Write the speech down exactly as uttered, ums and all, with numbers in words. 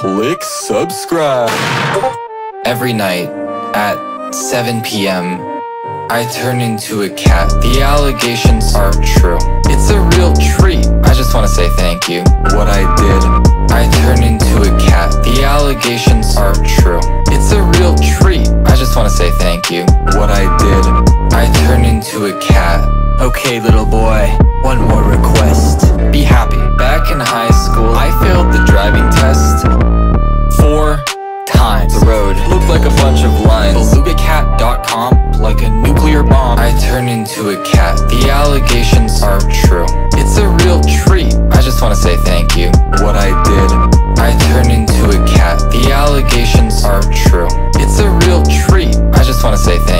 Click subscribe. Every night at seven p m, I turn into a cat. The allegations are true. It's a real treat. I just want to say thank you. What I did, I turn into a cat. The allegations are true. It's a real treat. I just want to say thank you. What I did, I turn into a cat. Okay, little boy, one more request. Be happy. Back in high school, I failed the driving test four times. The road looked like a bunch of lines. The Lubicat dot com, like a nuclear bomb. I turn into a cat. The allegations are true. It's a real treat. I just want to say thank you. What I did, I turn into a cat. The allegations are true. It's a real treat. I just want to say thank you.